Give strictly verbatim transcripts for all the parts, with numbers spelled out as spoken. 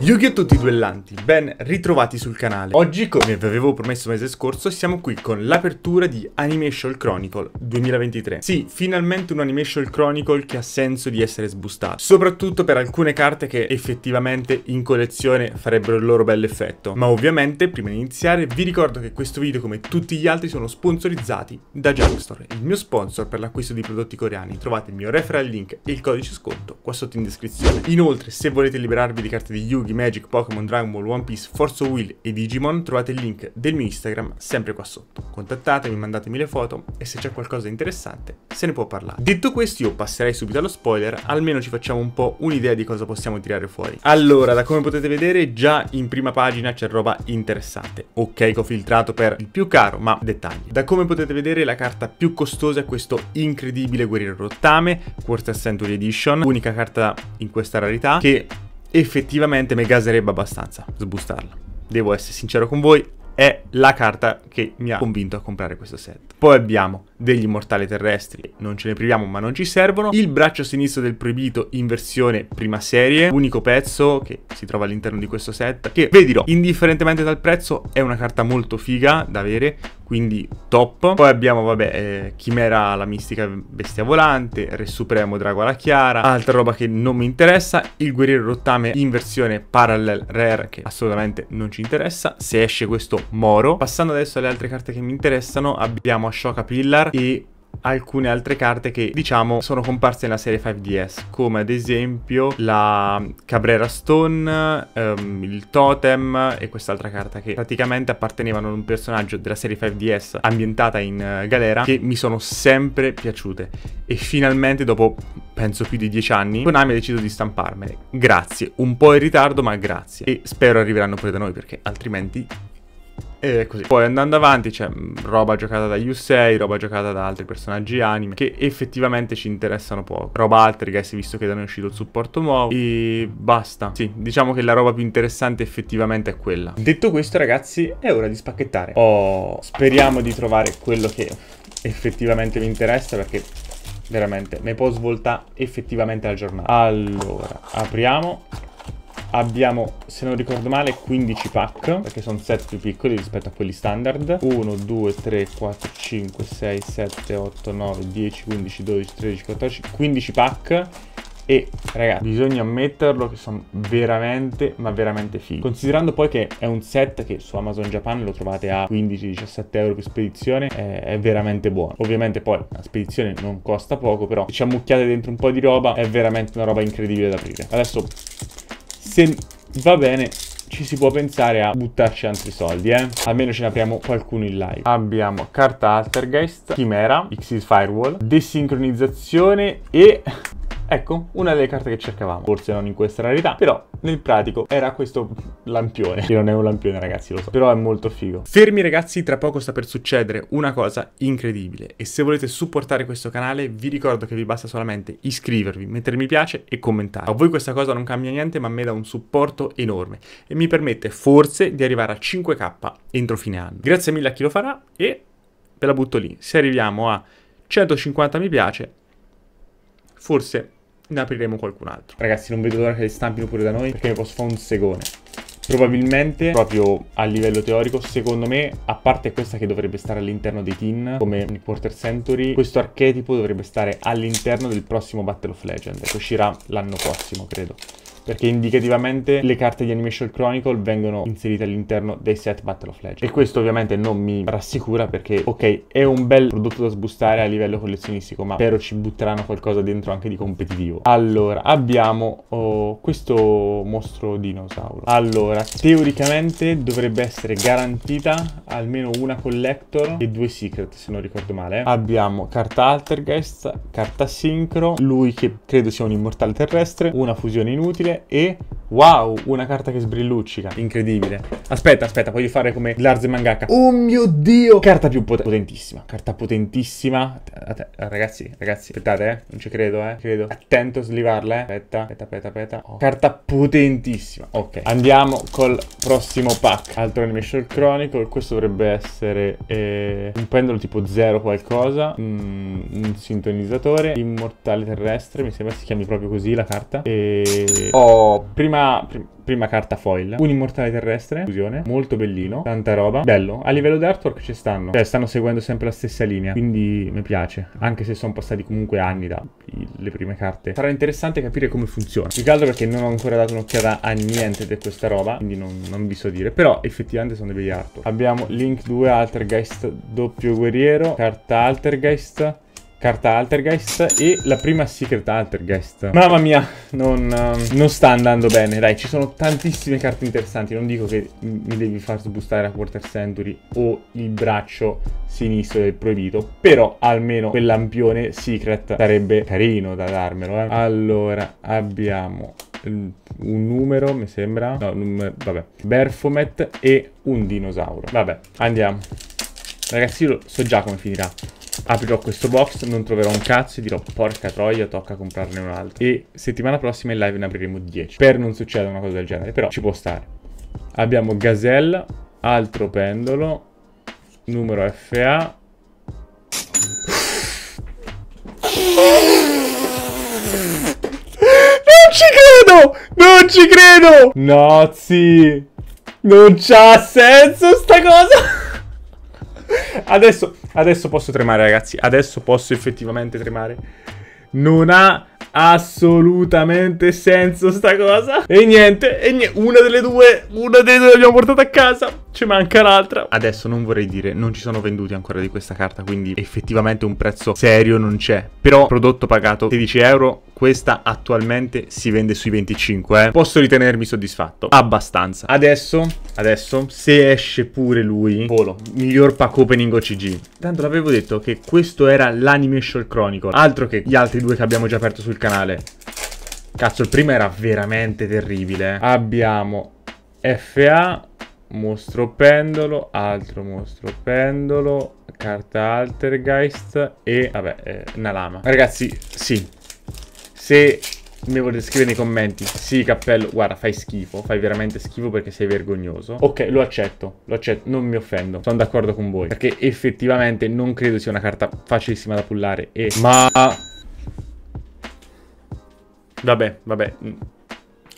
Yu-Gi-Oh! Tutti i duellanti, ben ritrovati sul canale. Oggi, come vi avevo promesso mese scorso, siamo qui con l'apertura di Animation Chronicle duemilaventitré. Sì, finalmente un Animation Chronicle che ha senso di essere sbustato, soprattutto per alcune carte che effettivamente in collezione farebbero il loro bel effetto. Ma ovviamente, prima di iniziare, vi ricordo che questo video, come tutti gli altri, sono sponsorizzati da Jump Store, il mio sponsor per l'acquisto di prodotti coreani. Trovate il mio referral link e il codice sconto qua sotto in descrizione. Inoltre, se volete liberarvi di carte di Yu-Gi-Oh!, Magic, Pokémon, Dragon Ball, One Piece, Force of Will e Digimon, trovate il link del mio Instagram sempre qua sotto. Contattatemi, mandatemi le foto e se c'è qualcosa di interessante se ne può parlare. Detto questo, io passerei subito allo spoiler, almeno ci facciamo un po' un'idea di cosa possiamo tirare fuori. Allora, da come potete vedere già in prima pagina c'è roba interessante. Ok, che ho filtrato per il più caro, ma dettagli. Da come potete vedere la carta più costosa è questo incredibile Guerriero Rottame, Quarter Century Edition, unica carta in questa rarità che effettivamente mi gaserebbe abbastanza sbustarla. Devo essere sincero con voi, è la carta che mi ha convinto a comprare questo set. Poi abbiamo degli Immortali Terrestri, non ce ne priviamo ma non ci servono. Il Braccio Sinistro del Proibito in versione prima serie, unico pezzo che si trova all'interno di questo set, che vi dirò, indifferentemente dal prezzo, è una carta molto figa da avere, quindi top. Poi abbiamo, vabbè, eh, Chimera la Mistica Bestia Volante, Re Supremo Drago alla Chiara, altra roba che non mi interessa. Il Guerriero Rottame in versione Parallel Rare, che assolutamente non ci interessa. Se esce questo, moro. Passando adesso alle altre carte che mi interessano, abbiamo Shockapillar e alcune altre carte che, diciamo, sono comparse nella serie cinque D S, come ad esempio la Cabrera Stone, um, il Totem e quest'altra carta che praticamente appartenevano a un personaggio della serie cinque D S ambientata in uh, galera, che mi sono sempre piaciute e finalmente dopo penso più di dieci anni Konami ha deciso di stamparmele. Grazie, un po' in ritardo ma grazie, e spero arriveranno pure da noi perché altrimenti... E così. Poi andando avanti c'è roba giocata da Yusei, roba giocata da altri personaggi anime che effettivamente ci interessano poco. Roba Altergeist, visto che da noi è uscito il supporto nuovo, e basta. Sì, diciamo che la roba più interessante effettivamente è quella. Detto questo, ragazzi, è ora di spacchettare. Oh, speriamo di trovare quello che effettivamente mi interessa, perché veramente ne può svoltare effettivamente la giornata. Allora, apriamo. Abbiamo, se non ricordo male, quindici pack, perché sono set più piccoli rispetto a quelli standard. uno, due, tre, quattro, cinque, sei, sette, otto, nove, dieci, undici, dodici, tredici, quattordici, quindici pack. E ragazzi, bisogna ammetterlo che sono veramente, ma veramente fighi. Considerando poi che è un set che su Amazon Japan lo trovate a quindici diciassette euro per spedizione, è, è veramente buono. Ovviamente poi la spedizione non costa poco, però se ci ammucchiate dentro un po' di roba è veramente una roba incredibile da aprire. Adesso, se va bene, ci si può pensare a buttarci altri soldi, eh. Almeno ce ne apriamo qualcuno in live. Abbiamo carta Altergeist, Chimera, X S Firewall, Desincronizzazione e... ecco, una delle carte che cercavamo. Forse non in questa rarità, però nel pratico era questo lampione. Che non è un lampione, ragazzi, lo so, però è molto figo. Fermi ragazzi, tra poco sta per succedere una cosa incredibile. E se volete supportare questo canale, vi ricordo che vi basta solamente iscrivervi, mettere mi piace e commentare. A voi questa cosa non cambia niente, ma a me dà un supporto enorme e mi permette forse di arrivare a cinque K entro fine anno. Grazie mille a chi lo farà e ve la butto lì. Se arriviamo a centocinquanta mi piace, forse... ne apriremo qualcun altro. Ragazzi, non vedo l'ora che le stampino pure da noi, perché ne posso fare un segone. Probabilmente, proprio a livello teorico, secondo me, a parte questa che dovrebbe stare all'interno dei tin, come il Quarter Century, questo archetipo dovrebbe stare all'interno del prossimo Battle of Legend, che uscirà l'anno prossimo, credo. Perché indicativamente le carte di Animation Chronicle vengono inserite all'interno dei set Battle of Legend. E questo ovviamente non mi rassicura perché, ok, è un bel prodotto da sbustare a livello collezionistico, ma spero ci butteranno qualcosa dentro anche di competitivo. Allora, abbiamo oh, questo mostro dinosauro. Allora, teoricamente dovrebbe essere garantita almeno una Collector e due Secret, se non ricordo male. Abbiamo carta Altergeist, carta Synchro, lui che credo sia un Immortale Terrestre, una Fusione inutile, e wow, una carta che sbrilluccica, incredibile. Aspetta, aspetta, voglio fare come Larz e Mangaka. Oh mio Dio, carta più pot potentissima, carta potentissima. Att ragazzi, ragazzi, aspettate, eh, non ci credo, eh, credo. Attento a slivarla, eh. Aspetta, aspetta, aspetta, aspetta. Oh. Carta potentissima. Ok, andiamo col prossimo pack. Altro Animation Chronicle, questo dovrebbe essere eh, un pendolo tipo zero qualcosa, mm, un sintonizzatore, Immortale Terrestre, mi sembra si chiami proprio così la carta. E... oh, prima prima, pr prima carta foil, un Immortale Terrestre, fusione, molto bellino, tanta roba, bello. A livello d'artwork ci stanno, cioè stanno seguendo sempre la stessa linea, quindi mi piace, anche se sono passati comunque anni dalle prime carte. Sarà interessante capire come funziona, più che altro perché non ho ancora dato un'occhiata a niente di questa roba, quindi non, non vi so dire, però effettivamente sono dei bei artwork. Abbiamo Link due, Altergeist, doppio guerriero, carta Altergeist, carta Altergeist e la prima Secret Altergeist. Mamma mia, non, non sta andando bene. Dai, ci sono tantissime carte interessanti. Non dico che mi devi far sbustare la Quarter Century o il braccio sinistro del proibito, però almeno quell'ampione Secret sarebbe carino da darmelo, eh. Allora, abbiamo un numero, mi sembra. No, numero, vabbè, Berfomet e un dinosauro. Vabbè, andiamo. Ragazzi, io so già come finirà. Aprirò questo box, non troverò un cazzo e dirò porca troia, tocca comprarne un altro. E settimana prossima in live ne apriremo dieci, per non succedere una cosa del genere, però ci può stare. Abbiamo Gazelle, altro pendolo, numero F A. Non ci credo! Non ci credo! No, sì! Non c'ha senso sta cosa! Adesso, adesso posso tremare, ragazzi. Adesso posso effettivamente tremare. Non ha assolutamente senso sta cosa. E niente, e niente. Una delle due, una delle due l'abbiamo portata a casa. Ci manca l'altra. Adesso non vorrei dire, non ci sono venduti ancora di questa carta, quindi effettivamente un prezzo serio non c'è. Però prodotto pagato sedici euro, questa attualmente si vende sui venticinque, eh. Posso ritenermi soddisfatto, abbastanza. Adesso, adesso, se esce pure lui, volo, miglior pack opening O C G. Tanto l'avevo detto che questo era l'Animation Chronicle, altro che gli altri due che abbiamo già aperto sul canale. Cazzo, il primo era veramente terribile. Abbiamo F A... mostro pendolo, altro mostro pendolo, carta Altergeist e vabbè, eh, una lama. Ragazzi, sì, se mi volete scrivere nei commenti sì cappello, guarda fai schifo, fai veramente schifo perché sei vergognoso, ok, lo accetto, lo accetto, non mi offendo, sono d'accordo con voi, perché effettivamente non credo sia una carta facilissima da pullare e... ma... vabbè, vabbè,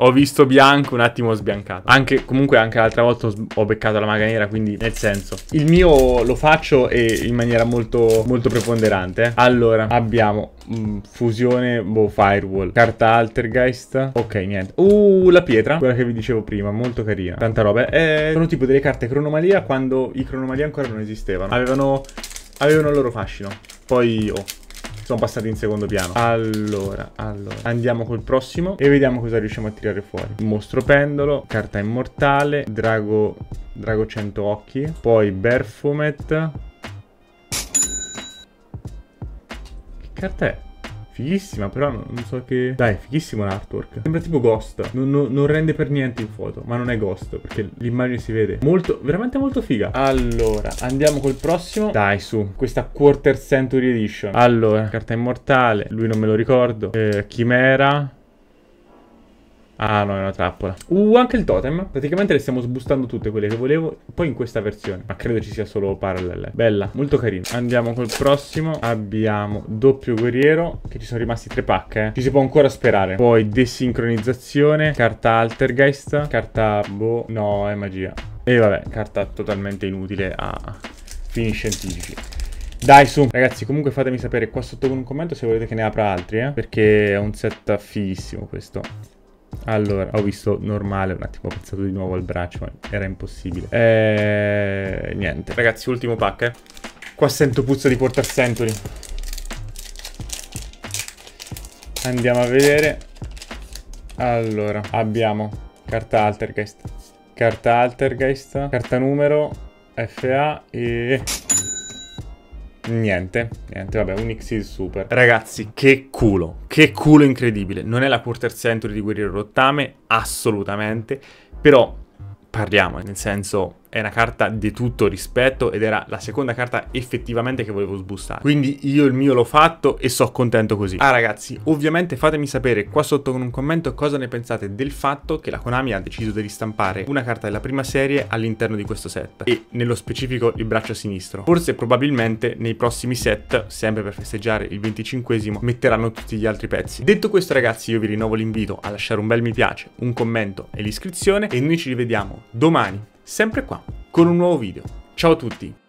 ho visto bianco, un attimo sbiancato. Anche, comunque anche l'altra volta ho beccato la maga nera, quindi nel senso. Il mio lo faccio e in maniera molto, molto preponderante. Allora, abbiamo mh, fusione, boh, firewall, carta Altergeist. Ok, niente. Uh, la pietra, quella che vi dicevo prima, molto carina. Tanta roba. Eh, sono tipo delle carte cronomalia quando i cronomalia ancora non esistevano. Avevano, avevano il loro fascino. Poi, oh, sono passati in secondo piano. Allora, allora, andiamo col prossimo e vediamo cosa riusciamo a tirare fuori. Mostro pendolo, carta immortale, drago, drago cento occhi, poi Berfomet. Che carta è? Fighissima, però non, non so che... Dai, fighissimo l'artwork. Sembra tipo Ghost. Non, non, non rende per niente in foto, ma non è Ghost, perché l'immagine si vede. Molto, veramente molto figa. Allora, andiamo col prossimo. Dai, su. Questa Quarter Century Edition. Allora, carta immortale. Lui non me lo ricordo. Eh, Chimera... Ah no, è una trappola. Uh, anche il totem. Praticamente le stiamo sbustando tutte quelle che volevo. Poi in questa versione, ma credo ci sia solo parallele. Bella, molto carina. Andiamo col prossimo. Abbiamo doppio guerriero, che ci sono rimasti tre pack, eh. Ci si può ancora sperare. Poi desincronizzazione, carta Altergeist, carta boh, no, è magia. E vabbè, carta totalmente inutile a fini scientifici. Dai, su. Ragazzi, comunque fatemi sapere qua sotto con un commento se volete che ne apra altri, eh, perché è un set fighissimo questo. Allora, ho visto normale, un attimo ho pensato di nuovo al braccio, ma era impossibile. E... niente. Ragazzi, ultimo pack, eh. Qua sento puzza di Quarter Century. Andiamo a vedere. Allora, abbiamo carta Altergeist, carta Altergeist, carta numero, F A e... niente, niente, vabbè, un X S Super. Ragazzi, che culo, che culo incredibile. Non è la Quarter Century di Guerriero Rottame, assolutamente, però parliamo, nel senso, è una carta di tutto rispetto ed era la seconda carta effettivamente che volevo sbustare. Quindi io il mio l'ho fatto e sono contento così. Ah ragazzi, ovviamente fatemi sapere qua sotto con un commento cosa ne pensate del fatto che la Konami ha deciso di ristampare una carta della prima serie all'interno di questo set, e nello specifico il braccio sinistro. Forse probabilmente nei prossimi set, sempre per festeggiare il venticinquesimo, metteranno tutti gli altri pezzi. Detto questo ragazzi, io vi rinnovo l'invito a lasciare un bel mi piace, un commento e l'iscrizione, e noi ci rivediamo domani sempre qua con un nuovo video. Ciao a tutti!